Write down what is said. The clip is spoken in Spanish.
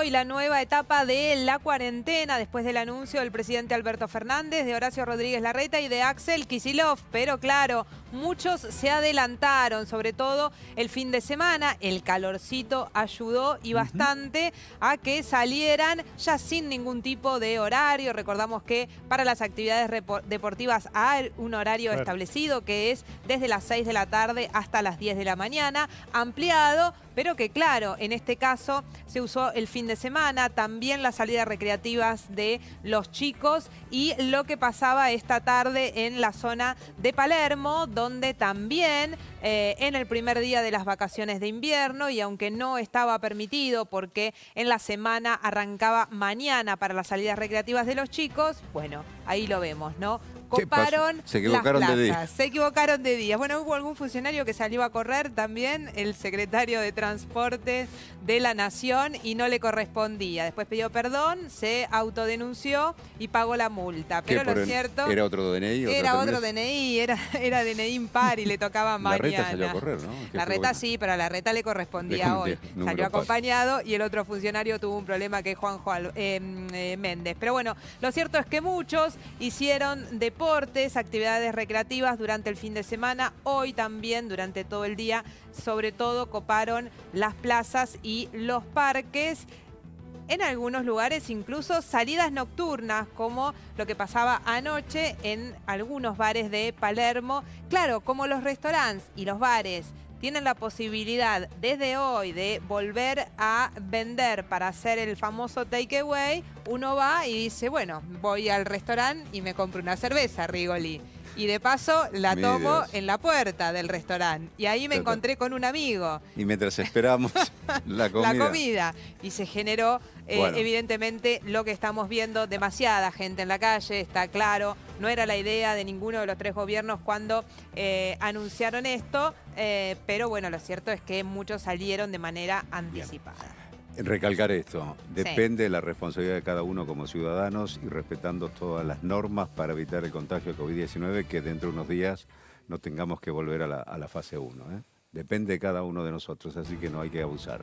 hoy la nueva etapa de la cuarentena después del anuncio del presidente Alberto Fernández, de Horacio Rodríguez Larreta y de Axel Kicillof. Pero claro, muchos se adelantaron, sobre todo el fin de semana. El calorcito ayudó y bastante a que salieran ya sin ningún tipo de horario. Recordamos que para las actividades deportivas hay un horario establecido que es desde las 6 de la tarde hasta las 10 de la mañana, ampliado, pero que claro, en este caso se usó el fin de semana, también las salidas recreativas de los chicos y lo que pasaba esta tarde en la zona de Palermo, donde también en el primer día de las vacaciones de invierno, y aunque no estaba permitido porque en la semana arrancaba mañana para las salidas recreativas de los chicos, bueno, ahí lo vemos, ¿no? Coparon las plazas, se equivocaron de días. Bueno, hubo algún funcionario que salió a correr también, el secretario de Transportes de la Nación, y no le correspondía. Después pidió perdón, se autodenunció y pagó la multa. Pero lo cierto... ¿Era otro DNI? Era otro DNI, era DNI impar y le tocaba mañana. Larreta salió a correr, ¿no? Larreta sí, pero a Larreta le correspondía hoy. Salió acompañado y el otro funcionario tuvo un problema que es Juan Méndez. Pero bueno, lo cierto es que muchos hicieron de deportes, actividades recreativas durante el fin de semana, hoy también durante todo el día, sobre todo coparon las plazas y los parques. En algunos lugares incluso salidas nocturnas, como lo que pasaba anoche en algunos bares de Palermo. Claro, como los restaurantes y los bares tienen la posibilidad desde hoy de volver a vender para hacer el famoso takeaway, uno va y dice, bueno, voy al restaurante y me compro una cerveza, Rígoli. Y de paso la tomo en la puerta del restaurante. Y ahí me encontré con un amigo. Y mientras esperamos la comida. La comida. Y se generó, evidentemente, lo que estamos viendo, demasiada gente en la calle, está claro. No era la idea de ninguno de los tres gobiernos cuando anunciaron esto. Pero bueno, lo cierto es que muchos salieron de manera anticipada. Bien. Recalcar esto, depende de la responsabilidad de cada uno como ciudadanos y respetando todas las normas para evitar el contagio de COVID-19, que dentro de unos días no tengamos que volver a la fase 1. Depende de cada uno de nosotros, así que no hay que abusar.